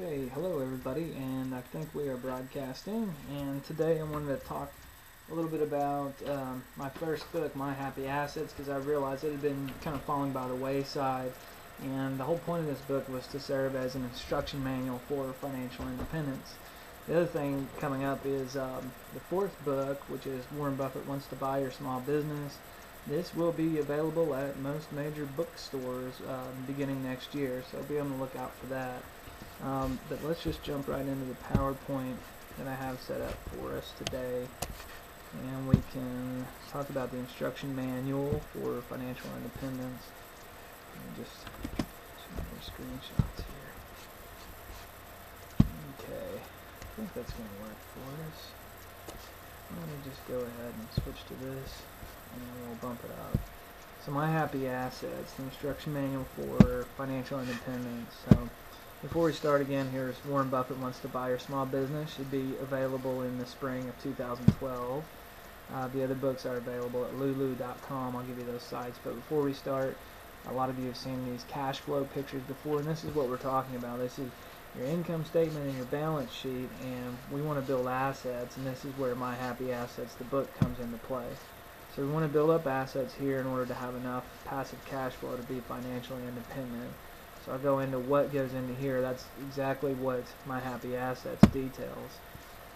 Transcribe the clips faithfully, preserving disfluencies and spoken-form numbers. Okay, hello everybody, and I think we are broadcasting, and today I wanted to talk a little bit about um, my first book, My Happy Assets, because I realized it had been kind of falling by the wayside, and the whole point of this book was to serve as an instruction manual for financial independence. The other thing coming up is um, the fourth book, which is Warren Buffett Wants to Buy Your Small Business. This will be available at most major bookstores uh, beginning next year, so be on the lookout for that. Um, but let's just jump right into the PowerPoint that I have set up for us today, and we can talk about the instruction manual for financial independence. Let me just some more screenshots here. Okay, I think that's going to work for us. Let me just go ahead and switch to this, and we'll bump it up. So My Happy Assets, the instruction manual for financial independence. So before we start again, here's Warren Buffett Wants to Buy Your Small Business. Should be available in the spring of two thousand twelve. Uh, the other books are available at lulu dot com. I'll give you those sites. But before we start, a lot of you have seen these cash flow pictures before, and this is what we're talking about. This is your income statement and your balance sheet, and we want to build assets, and this is where My Happy Assets, the book, comes into play. So we want to build up assets here in order to have enough passive cash flow to be financially independent. So I'll go into what goes into here. That's exactly what My Happy Assets details.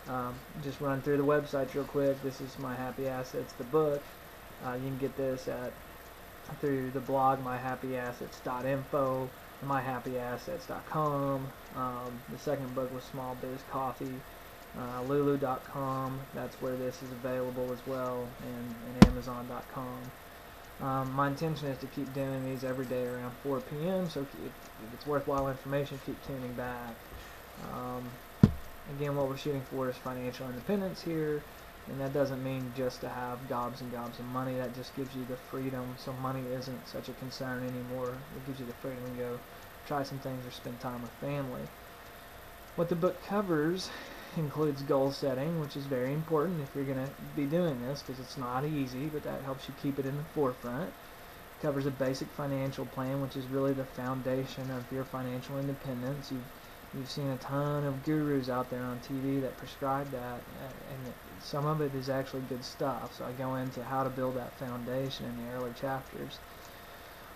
Um, just run through the websites real quick. This is My Happy Assets, the book. Uh, you can get this at through the blog my happy assets dot info, my happy assets dot com. Um, the second book was Small Biz Coffee. Uh, lulu dot com, that's where this is available as well, and, and amazon dot com. Um, my intention is to keep doing these every day around four p m, so if, if it's worthwhile information, keep tuning back. Um, again, what we're shooting for is financial independence here, and that doesn't mean just to have gobs and gobs of money. That just gives you the freedom, so money isn't such a concern anymore. It gives you the freedom to go try some things or spend time with family. What the book covers includes goal setting, which is very important if you're going to be doing this, because it's not easy, but that helps you keep it in the forefront. It covers a basic financial plan, which is really the foundation of your financial independence. You've, you've seen a ton of gurus out there on T V that prescribe that, and some of it is actually good stuff, so I go into how to build that foundation in the early chapters.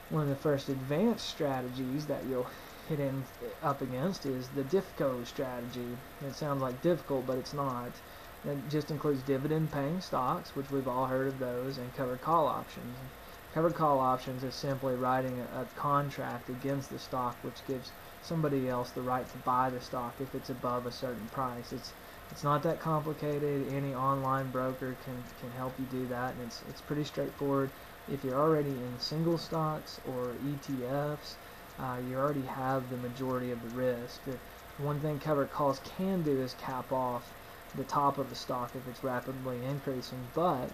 One of the first advanced strategies that you'll hit in, up against is the DIFCO strategy. It sounds like difficult, but it's not. It just includes dividend-paying stocks, which we've all heard of those, and covered call options. Covered call options is simply writing a, a contract against the stock, which gives somebody else the right to buy the stock if it's above a certain price. It's it's not that complicated. Any online broker can can help you do that, and it's it's pretty straightforward. If you're already in single stocks or E T Fs, Uh, you already have the majority of the risk. One thing covered calls can do is cap off the top of the stock if it's rapidly increasing, but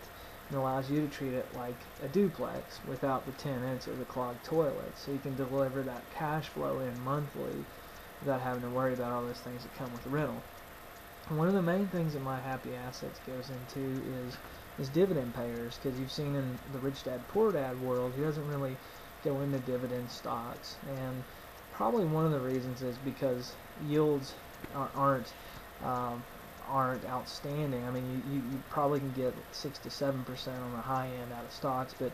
it allows you to treat it like a duplex without the tenants or the clogged toilet. So you can deliver that cash flow in monthly without having to worry about all those things that come with the rental. And one of the main things that My Happy Assets goes into is, is dividend payers, because you've seen in the Rich Dad Poor Dad world, he doesn't really go into dividend stocks, and probably one of the reasons is because yields aren't um, aren't outstanding. I mean, you, you probably can get six to seven percent on the high end out of stocks, but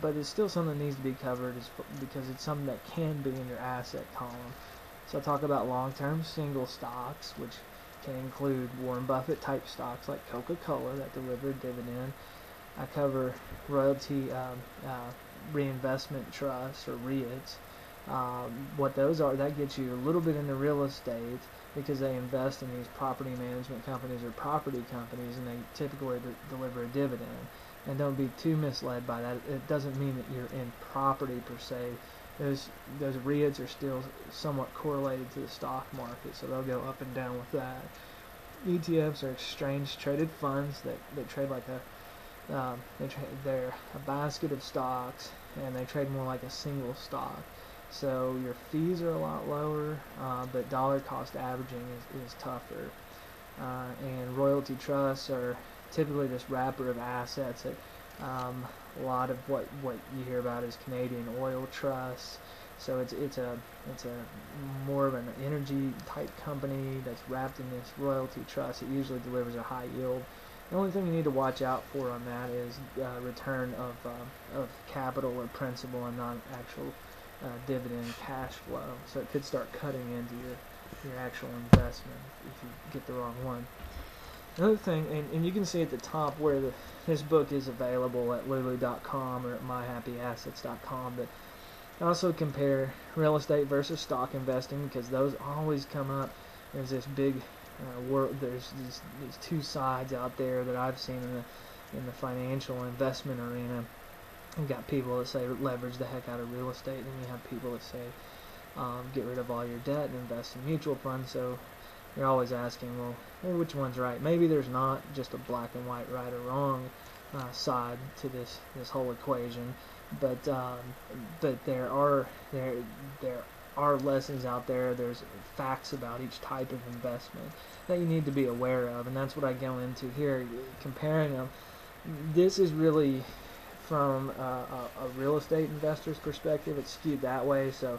but it's still something that needs to be covered, is because it's something that can be in your asset column. So I talk about long-term single stocks, which can include Warren Buffett type stocks like Coca-Cola that deliver a dividend. I cover royalty. Um, uh, reinvestment trusts, or REITs. Um, what those are, that gets you a little bit into real estate, because they invest in these property management companies or property companies, and they typically de deliver a dividend. And don't be too misled by that. It doesn't mean that you're in property per se. Those, those REITs are still somewhat correlated to the stock market, so they'll go up and down with that. E T Fs are exchange traded funds that, that trade like a Um, they tra they're a basket of stocks, and they trade more like a single stock. So your fees are a lot lower, uh, but dollar cost averaging is, is tougher. Uh, and royalty trusts are typically this wrapper of assets. That, um, a lot of what, what you hear about is Canadian oil trusts, So it's it's a it's a more of an energy type company that's wrapped in this royalty trust. It usually delivers a high yield. The only thing you need to watch out for on that is uh, return of uh, of capital or principal, and not actual uh, dividend cash flow. So it could start cutting into your your actual investment if you get the wrong one. Another thing, and, and you can see at the top where the, this book is available at lulu dot com or at my happy assets dot com, but also compare real estate versus stock investing, because those always come up. There's this big uh, world, there's these, these two sides out there that I've seen in the in the financial investment arena. You've got people that say leverage the heck out of real estate, and you have people that say um, get rid of all your debt and invest in mutual funds. So you're always asking, well, well, which one's right? Maybe there's not just a black and white right or wrong uh, side to this this whole equation, but um, but there are there there are lessons out there. There's facts about each type of investment that you need to be aware of, and that's what I go into here, comparing them. This is really from uh, a, a real estate investor's perspective. It's skewed that way, so.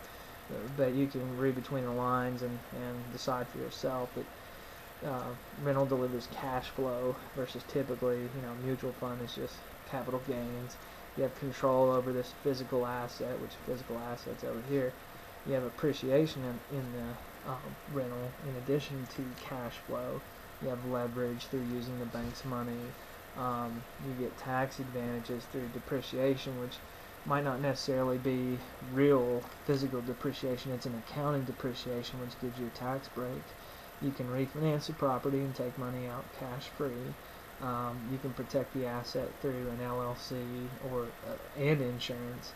But you can read between the lines and, and decide for yourself that uh, rental delivers cash flow versus typically, you know, mutual fund is just capital gains. You have control over this physical asset, which physical asset's over here. You have appreciation in, in the uh, rental in addition to cash flow. You have leverage through using the bank's money. Um, you get tax advantages through depreciation, which might not necessarily be real physical depreciation. It's an accounting depreciation, which gives you a tax break. You can refinance the property and take money out cash free. Um, you can protect the asset through an L L C or uh, and insurance.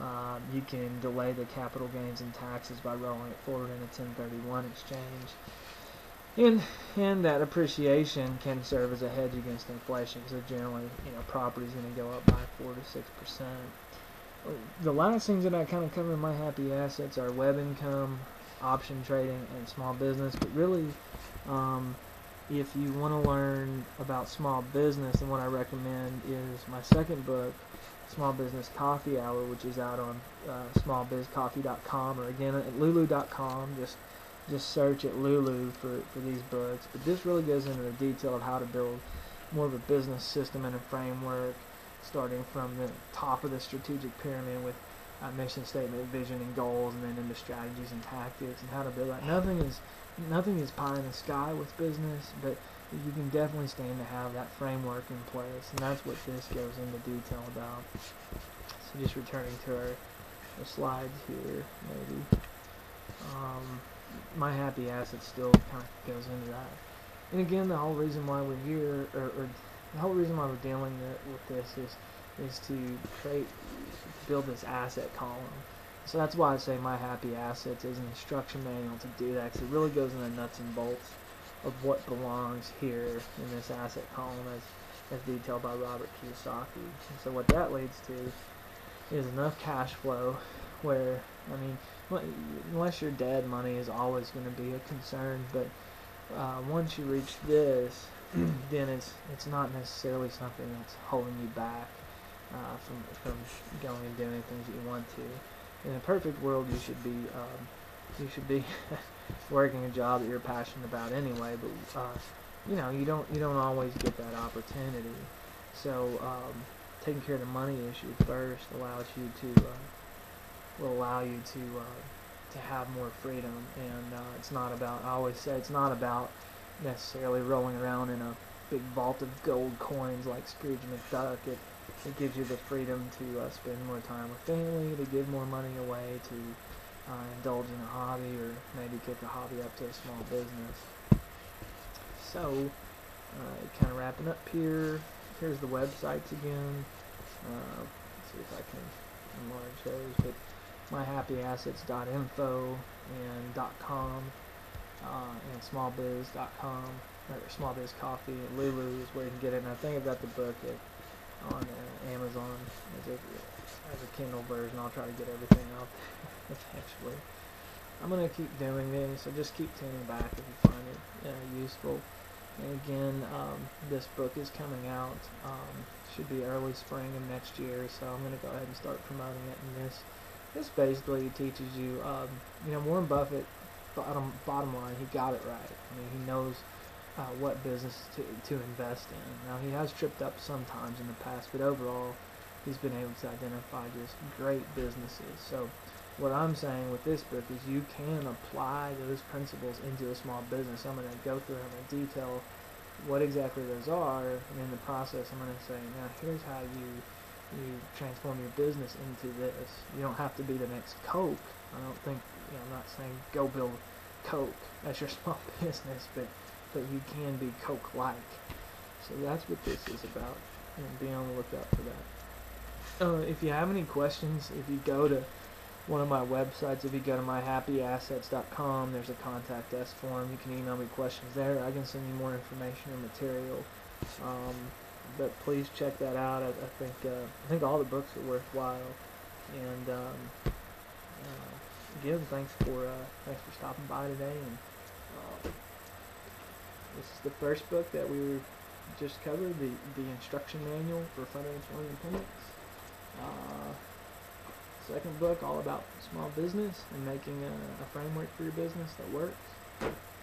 Um, you can delay the capital gains and taxes by rolling it forward in a ten thirty-one exchange. And, and that appreciation can serve as a hedge against inflation. So generally, you know, property's going to go up by four to six percent. The last things that I kind of cover in My Happy Assets are web income, option trading, and small business. But really, um, if you want to learn about small business, then what I recommend is my second book, Small Business Coffee Hour, which is out on uh, small biz coffee dot com, or again at lulu dot com. Just just search at Lulu for, for these books. But this really goes into the detail of how to build more of a business system and a framework, starting from the top of the strategic pyramid with a mission statement, vision, and goals, and then into strategies and tactics and how to build that. Nothing is nothing is pie in the sky with business, but you can definitely stand to have that framework in place, and that's what this goes into detail about. So just returning to our, our slides here, maybe. Um, My Happy Assets still kind of goes into that. And again, the whole reason why we're here, or, or the whole reason why we're dealing with this is is to create, build this asset column. So that's why I say My Happy Assets is an instruction manual to do that, because it really goes in the nuts and bolts of what belongs here in this asset column as, as detailed by Robert Kiyosaki. And so what that leads to is enough cash flow where, I mean, unless your dead money is always going to be a concern, but uh, once you reach this, then it's it's not necessarily something that's holding you back uh, from from going and doing things that you want to. In a perfect world, you should be um, you should be working a job that you're passionate about anyway. But uh, you know you don't you don't always get that opportunity. So um, taking care of the money issue first allows you to uh, will allow you to uh, to have more freedom. And uh, it's not about I always say it's not about necessarily rolling around in a big vault of gold coins like Scrooge McDuck. It, it gives you the freedom to uh, spend more time with family, to give more money away, to uh, indulge in a hobby, or maybe kick a hobby up to a small business. So, uh, kind of wrapping up here, here's the websites again. Uh, let's see if I can enlarge those, but my happy assets dot info and .com. Uh, and small biz dot com, or Small Biz Coffee, and Lulu is where you can get it. And I think I've got the book at, on uh, Amazon as a, as a Kindle version. I'll try to get everything out there eventually. I'm going to keep doing this, so just keep tuning back if you find it uh, useful. And again, um, this book is coming out. Um, should be early spring of next year, so I'm going to go ahead and start promoting it in this This basically teaches you, um, you know, Warren Buffett, bottom, bottom line, he got it right. I mean, he knows uh, what business to, to invest in. Now, he has tripped up sometimes in the past, but overall, he's been able to identify just great businesses. So what I'm saying with this book is you can apply those principles into a small business. I'm going to go through them in detail what exactly those are, and in the process I'm going to say, now here's how you you transform your business into this. You don't have to be the next Coke. I don't think, you know, I'm not saying go build Coke. That's your small business, but, but you can be Coke-like. So that's what this is about, and be on the lookout for that. Uh, if you have any questions, if you go to one of my websites, if you go to my happy assets dot com, there's a contact us form. You can email me questions there. I can send you more information and material. Um, but please check that out. I, I think uh, I think all the books are worthwhile. And um, uh, again, thanks for uh, thanks for stopping by today. And uh, this is the first book that we just covered, the the instruction manual for financial independence. Uh, Second book, all about small business and making a, a framework for your business that works.